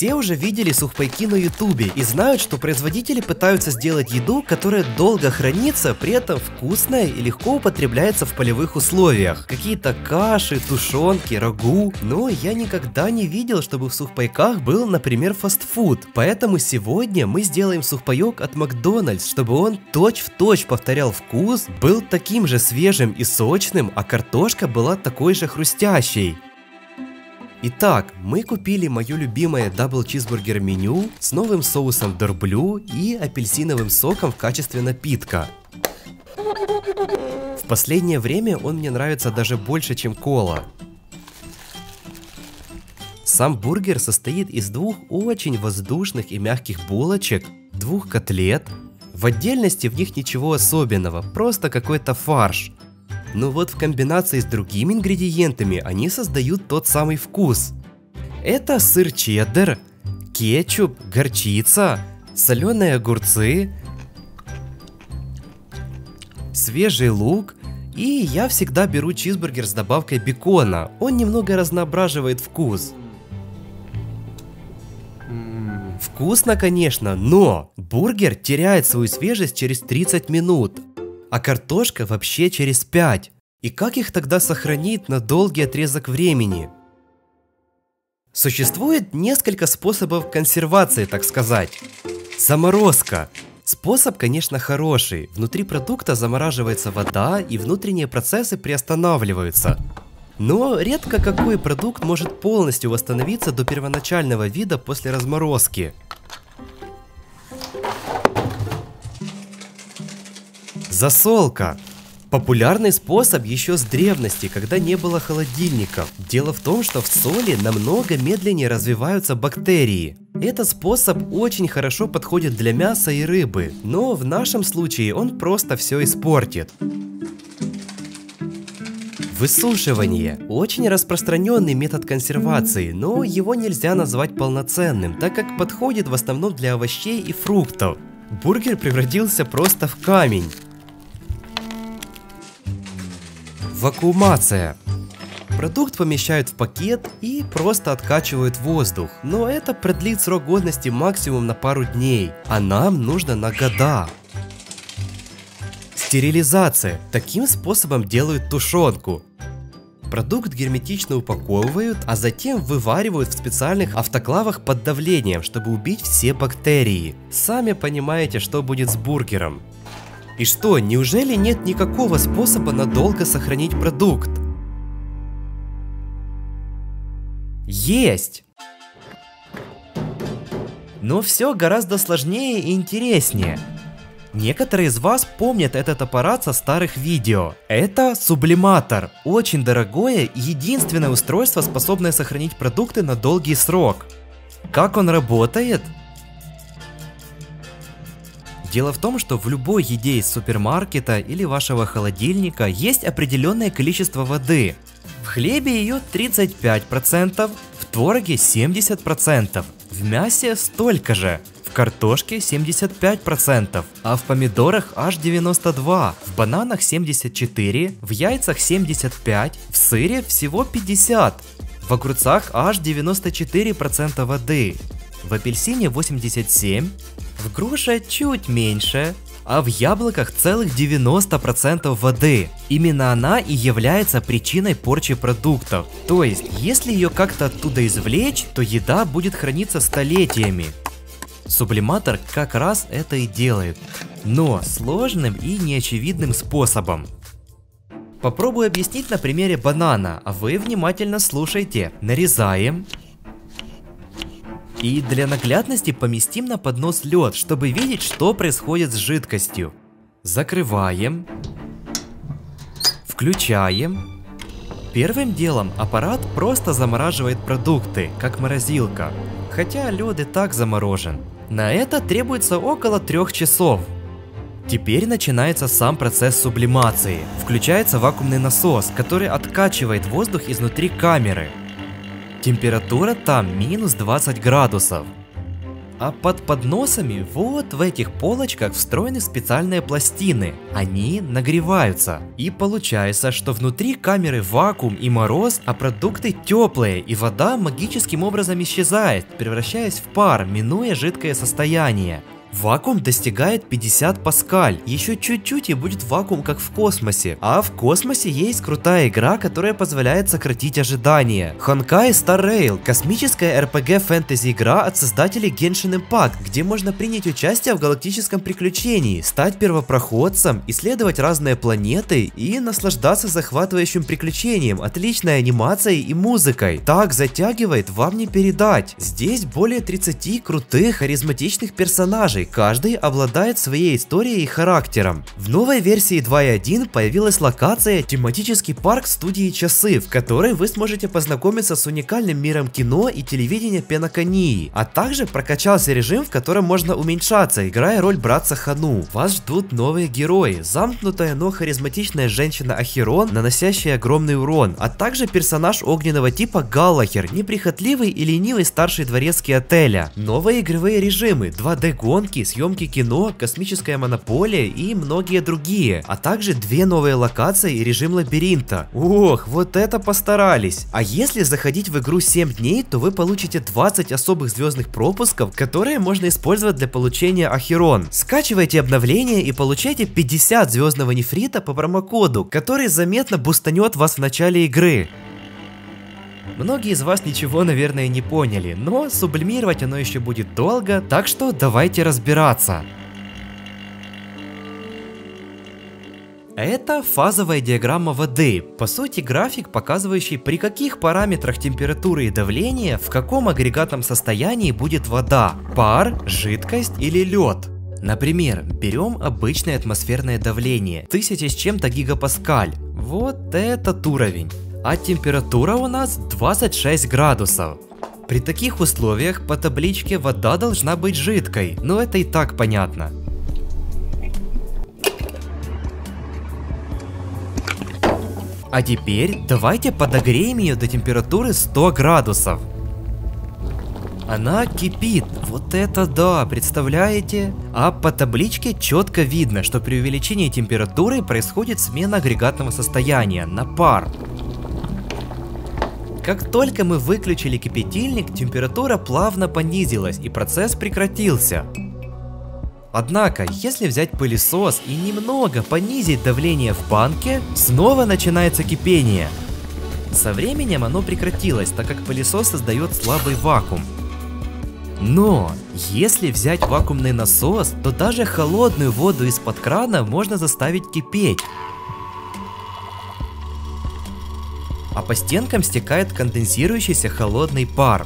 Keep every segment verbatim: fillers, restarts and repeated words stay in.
Все уже видели сухпайки на ютубе и знают, что производители пытаются сделать еду, которая долго хранится, при этом вкусная и легко употребляется в полевых условиях. Какие-то каши, тушенки, рагу. Но я никогда не видел, чтобы в сухпайках был, например, фастфуд. Поэтому сегодня мы сделаем сухпайок от Макдональдс, чтобы он точь-в-точь повторял вкус, был таким же свежим и сочным, а картошка была такой же хрустящей. Итак, мы купили мое любимое дабл чизбургер меню с новым соусом дорблю и апельсиновым соком в качестве напитка. В последнее время он мне нравится даже больше, чем кола. Сам бургер состоит из двух очень воздушных и мягких булочек, двух котлет. В отдельности в них ничего особенного, просто какой-то фарш. Но вот в комбинации с другими ингредиентами они создают тот самый вкус. Это сыр чеддер, кетчуп, горчица, соленые огурцы, свежий лук. И я всегда беру чизбургер с добавкой бекона, он немного разноображивает вкус. Вкусно, конечно, но бургер теряет свою свежесть через тридцать минут. А картошка вообще через пять. И как их тогда сохранить на долгий отрезок времени? Существует несколько способов консервации, так сказать. Заморозка. Способ, конечно, хороший. Внутри продукта замораживается вода, и внутренние процессы приостанавливаются. Но редко какой продукт может полностью восстановиться до первоначального вида после разморозки. Засолка. Популярный способ еще с древности, когда не было холодильников. Дело в том, что в соли намного медленнее развиваются бактерии. Этот способ очень хорошо подходит для мяса и рыбы, но в нашем случае он просто все испортит. Высушивание. Очень распространенный метод консервации, но его нельзя назвать полноценным, так как подходит в основном для овощей и фруктов. Бургер превратился просто в камень. Вакуумация. Продукт помещают в пакет и просто откачивают воздух, но это продлит срок годности максимум на пару дней, а нам нужно на года. Стерилизация. Таким способом делают тушенку. Продукт герметично упаковывают, а затем вываривают в специальных автоклавах под давлением, чтобы убить все бактерии. Сами понимаете, что будет с бургером. И что, неужели нет никакого способа надолго сохранить продукт? Есть! Но все гораздо сложнее и интереснее. Некоторые из вас помнят этот аппарат со старых видео. Это сублиматор. Очень дорогое и единственное устройство, способное сохранить продукты на долгий срок. Как он работает? Дело в том, что в любой еде из супермаркета или вашего холодильника есть определенное количество воды. В хлебе ее тридцать пять процентов, в твороге семьдесят процентов, в мясе столько же, в картошке семьдесят пять процентов, а в помидорах аж девяносто два процента, в бананах семьдесят четыре процента, в яйцах семьдесят пять процентов, в сыре всего пятьдесят процентов, в огурцах аж девяносто четыре процента воды, в апельсине восемьдесят семь процентов, в груше чуть меньше, а в яблоках целых девяносто процентов воды. Именно она и является причиной порчи продуктов. То есть, если ее как-то оттуда извлечь, то еда будет храниться столетиями. Сублиматор как раз это и делает, но сложным и неочевидным способом. Попробую объяснить на примере банана, а вы внимательно слушайте. Нарезаем. И для наглядности поместим на поднос лед, чтобы видеть, что происходит с жидкостью. Закрываем. Включаем. Первым делом аппарат просто замораживает продукты, как морозилка. Хотя лед и так заморожен. На это требуется около трех часов. Теперь начинается сам процесс сублимации. Включается вакуумный насос, который откачивает воздух изнутри камеры. Температура там минус двадцать градусов. А под подносами вот в этих полочках встроены специальные пластины. Они нагреваются. И получается, что внутри камеры вакуум и мороз, а продукты теплые, и вода магическим образом исчезает, превращаясь в пар, минуя жидкое состояние. Вакуум достигает пятьдесят паскаль, еще чуть-чуть и будет вакуум как в космосе. А в космосе есть крутая игра, которая позволяет сократить ожидания. Honkai: Star Rail – космическая эр пи джи-фэнтези игра от создателей Genshin Impact, где можно принять участие в галактическом приключении, стать первопроходцем, исследовать разные планеты и наслаждаться захватывающим приключением, отличной анимацией и музыкой. Так затягивает, вам не передать. Здесь более тридцати крутых, харизматичных персонажей. Каждый обладает своей историей и характером. В новой версии два точка один появилась локация «Тематический парк студии Часы», в которой вы сможете познакомиться с уникальным миром кино и телевидения Пенаконии, а также прокачался режим, в котором можно уменьшаться, играя роль братца Хану. Вас ждут новые герои, замкнутая, но харизматичная женщина Ахерон, наносящая огромный урон, а также персонаж огненного типа Галлахер, неприхотливый и ленивый старший дворецкий отеля. Новые игровые режимы, два дэ гон, съемки кино, космическая монополия и многие другие, а также две новые локации и режим лабиринта. Ох, вот это постарались! А если заходить в игру семь дней, то вы получите двадцать особых звездных пропусков, которые можно использовать для получения Ахерон. Скачивайте обновление и получайте пятьдесят звездного нефрита по промокоду, который заметно бустанет вас в начале игры. Многие из вас ничего, наверное, не поняли, но сублимировать оно еще будет долго, так что давайте разбираться. Это фазовая диаграмма воды, по сути график, показывающий, при каких параметрах температуры и давления, в каком агрегатном состоянии будет вода – пар, жидкость или лед. Например, берем обычное атмосферное давление – тысяча с чем-то гигапаскаль, вот этот уровень. А температура у нас двадцать шесть градусов. При таких условиях по табличке вода должна быть жидкой, но это и так понятно. А теперь давайте подогреем ее до температуры сто градусов. Она кипит, вот это да, представляете? А по табличке четко видно, что при увеличении температуры происходит смена агрегатного состояния на пар. Как только мы выключили кипятильник, температура плавно понизилась и процесс прекратился. Однако, если взять пылесос и немного понизить давление в банке, снова начинается кипение. Со временем оно прекратилось, так как пылесос создает слабый вакуум. Но, если взять вакуумный насос, то даже холодную воду из-под крана можно заставить кипеть. А по стенкам стекает конденсирующийся холодный пар.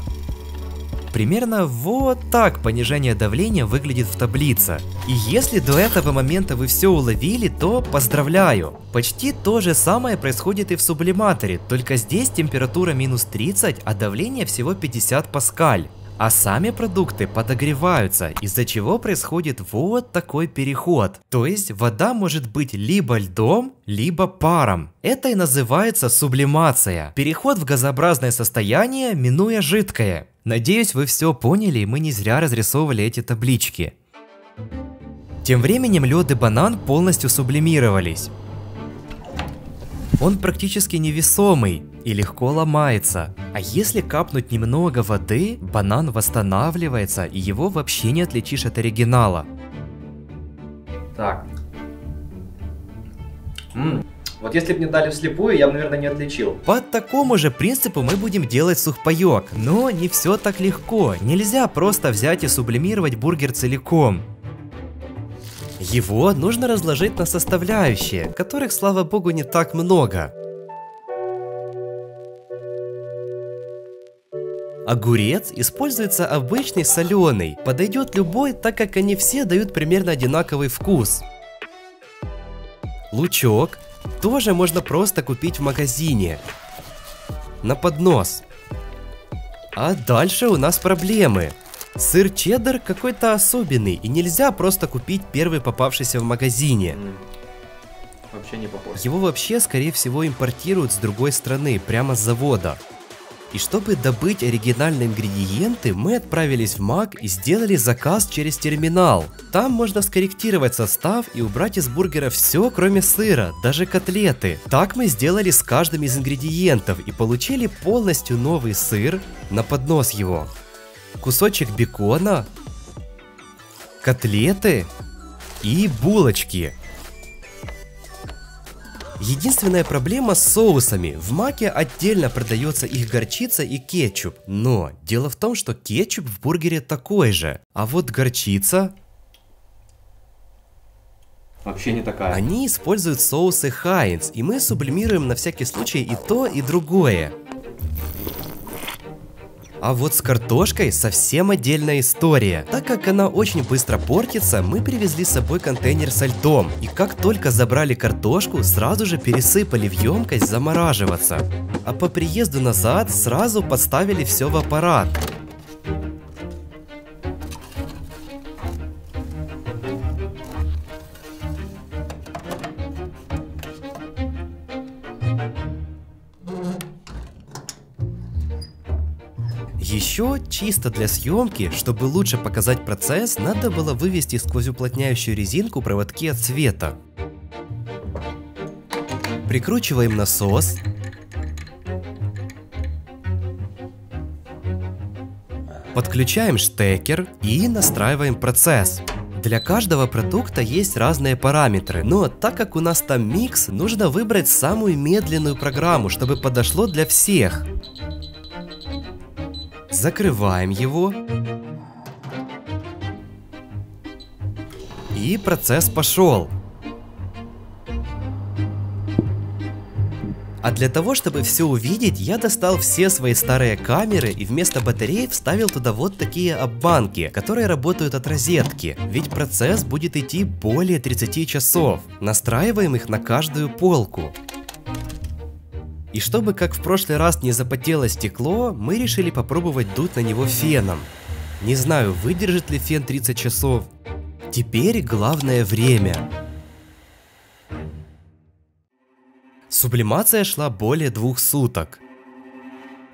Примерно вот так понижение давления выглядит в таблице. И если до этого момента вы все уловили, то поздравляю! Почти то же самое происходит и в сублиматоре, только здесь температура минус тридцать, а давление всего пятьдесят паскаль. А сами продукты подогреваются, из-за чего происходит вот такой переход. То есть вода может быть либо льдом, либо паром. Это и называется сублимация. Переход в газообразное состояние, минуя жидкое. Надеюсь, вы все поняли, и мы не зря разрисовывали эти таблички. Тем временем лед и банан полностью сублимировались. Он практически невесомый и легко ломается. А если капнуть немного воды, банан восстанавливается, и его вообще не отличишь от оригинала. Так. М-м. Вот если бы мне дали вслепую, я бы, наверное, не отличил. По такому же принципу мы будем делать сухпайок. Но не все так легко. Нельзя просто взять и сублимировать бургер целиком. Его нужно разложить на составляющие, которых, слава богу, не так много. Огурец используется обычный соленый, подойдет любой, так как они все дают примерно одинаковый вкус. Лучок тоже можно просто купить в магазине на поднос. А дальше у нас проблемы. Сыр чеддер какой-то особенный, и нельзя просто купить первый попавшийся в магазине. Вообще не похож. Его вообще, скорее всего, импортируют с другой страны, прямо с завода. И чтобы добыть оригинальные ингредиенты, мы отправились в Мак и сделали заказ через терминал. Там можно скорректировать состав и убрать из бургера все, кроме сыра, даже котлеты. Так мы сделали с каждым из ингредиентов и получили полностью новый сыр, на поднос его. Кусочек бекона, котлеты и булочки. Единственная проблема с соусами. В Маке отдельно продается их горчица и кетчуп, но дело в том, что кетчуп в бургере такой же, а вот горчица... Вообще не такая. Они используют соусы Хайнц, и мы сублимируем на всякий случай и то, и другое. А вот с картошкой совсем отдельная история. Так как она очень быстро портится, мы привезли с собой контейнер со льдом. И как только забрали картошку, сразу же пересыпали в емкость замораживаться. А по приезду назад сразу подставили все в аппарат. Еще чисто для съемки, чтобы лучше показать процесс, надо было вывести сквозь уплотняющую резинку проводки от света. Прикручиваем насос. Подключаем штекер и настраиваем процесс. Для каждого продукта есть разные параметры, но так как у нас там микс, нужно выбрать самую медленную программу, чтобы подошло для всех. Закрываем его. И процесс пошел. А для того, чтобы все увидеть, я достал все свои старые камеры и вместо батареи вставил туда вот такие обманки, которые работают от розетки, ведь процесс будет идти более тридцати часов. Настраиваем их на каждую полку. И чтобы, как в прошлый раз, не запотело стекло, мы решили попробовать дуть на него феном. Не знаю, выдержит ли фен тридцать часов. Теперь главное время. Сублимация шла более двух суток.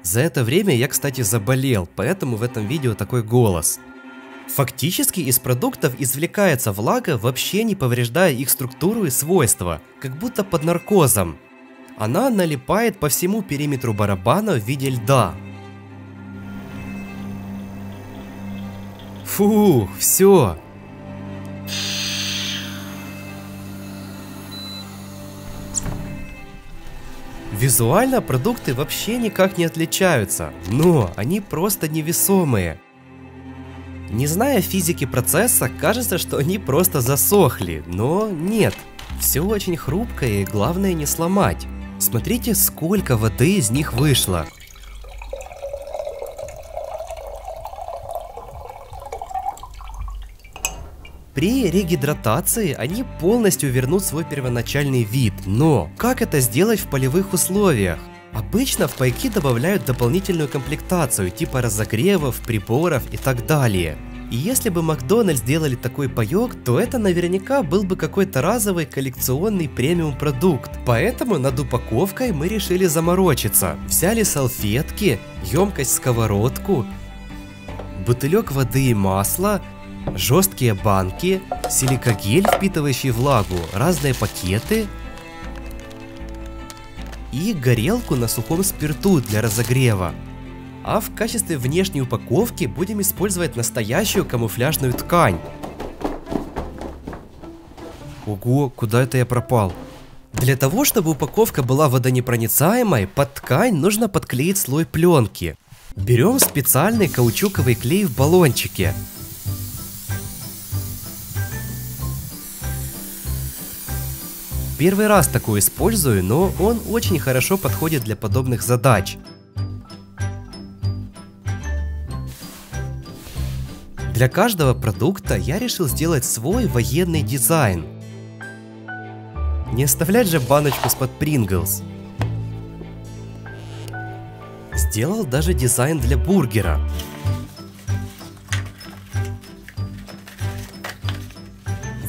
За это время я, кстати, заболел, поэтому в этом видео такой голос. Фактически из продуктов извлекается влага, вообще не повреждая их структуру и свойства, как будто под наркозом. Она налипает по всему периметру барабана в виде льда. Фух, все. Визуально продукты вообще никак не отличаются, но они просто невесомые. Не зная физики процесса, кажется, что они просто засохли, но нет. Все очень хрупкое и главное не сломать. Смотрите, сколько воды из них вышло. При регидратации они полностью вернут свой первоначальный вид. Но как это сделать в полевых условиях? Обычно в пайки добавляют дополнительную комплектацию, типа разогревов, приборов и так далее. И если бы Макдональдс делали такой паёк, то это наверняка был бы какой-то разовый коллекционный премиум продукт. Поэтому над упаковкой мы решили заморочиться. Взяли салфетки, емкость сковородку, бутылек воды и масла, жесткие банки, силикагель, впитывающий влагу, разные пакеты и горелку на сухом спирту для разогрева. А в качестве внешней упаковки будем использовать настоящую камуфляжную ткань. Ого, куда это я пропал? Для того, чтобы упаковка была водонепроницаемой, под ткань нужно подклеить слой пленки. Берем специальный каучуковый клей в баллончике. Первый раз такой использую, но он очень хорошо подходит для подобных задач. Для каждого продукта я решил сделать свой военный дизайн. Не оставлять же баночку из-под Принглс. Сделал даже дизайн для бургера.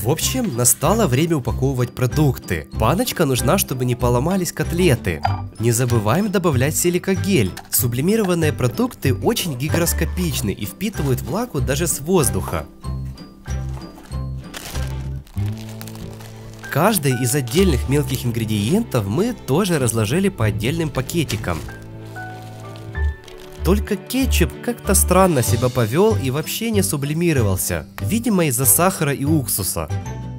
В общем, настало время упаковывать продукты. Баночка нужна, чтобы не поломались котлеты. Не забываем добавлять силикагель. Сублимированные продукты очень гигроскопичны и впитывают влагу даже с воздуха. Каждый из отдельных мелких ингредиентов мы тоже разложили по отдельным пакетикам. Только кетчуп как-то странно себя повел и вообще не сублимировался, видимо из-за сахара и уксуса.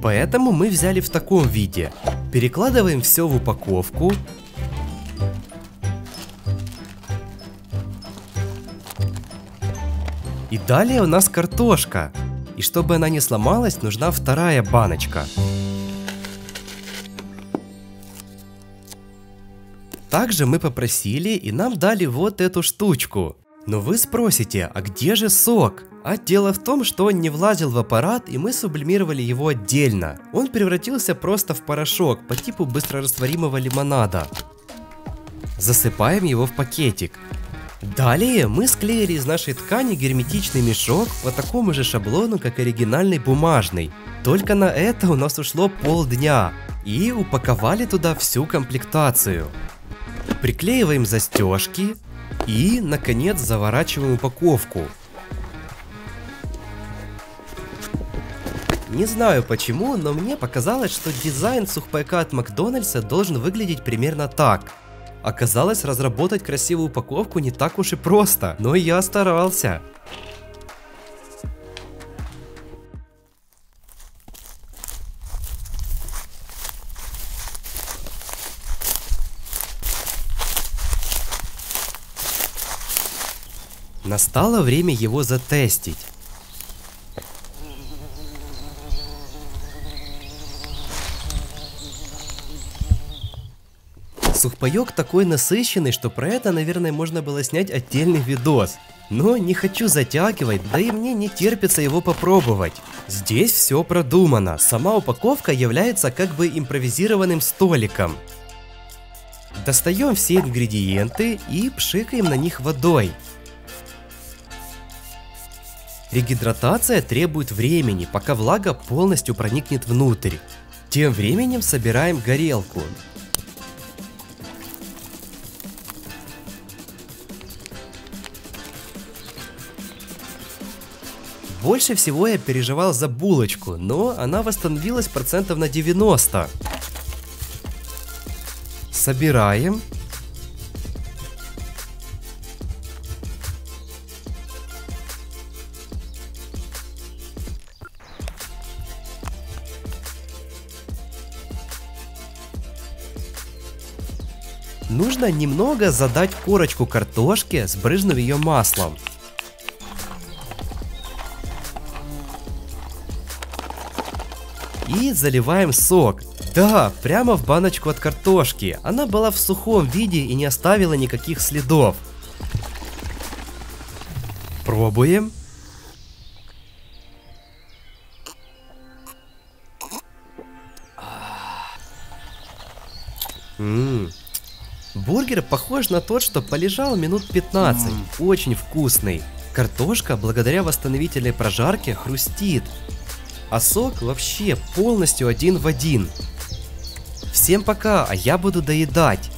Поэтому мы взяли в таком виде. Перекладываем все в упаковку. И далее у нас картошка. И чтобы она не сломалась, нужна вторая баночка. Также мы попросили, и нам дали вот эту штучку. Но вы спросите, а где же сок? А дело в том, что он не влазил в аппарат, и мы сублимировали его отдельно. Он превратился просто в порошок по типу быстрорастворимого лимонада. Засыпаем его в пакетик. Далее мы склеили из нашей ткани герметичный мешок по такому же шаблону, как оригинальный бумажный. Только на это у нас ушло полдня. И упаковали туда всю комплектацию. Приклеиваем застежки и, наконец, заворачиваем упаковку. Не знаю почему, но мне показалось, что дизайн сухпайка от Макдональдса должен выглядеть примерно так. Оказалось, разработать красивую упаковку не так уж и просто, но я старался. Настало время его затестить. Сухпайок такой насыщенный, что про это, наверное, можно было снять отдельный видос. Но не хочу затягивать, да и мне не терпится его попробовать. Здесь все продумано. Сама упаковка является как бы импровизированным столиком. Достаем все ингредиенты и пшикаем на них водой. Регидратация требует времени, пока влага полностью проникнет внутрь. Тем временем собираем горелку. Больше всего я переживал за булочку, но она восстановилась процентов на девяносто. Собираем. Нужно немного задать корочку картошки, сбрызнув ее маслом. И заливаем сок. Да, прямо в баночку от картошки. Она была в сухом виде и не оставила никаких следов. Пробуем. Ммм. Бургер похож на тот, что полежал минут пятнадцать, очень вкусный. Картошка благодаря восстановительной прожарке хрустит, а сок вообще полностью один в один. Всем пока, а я буду доедать.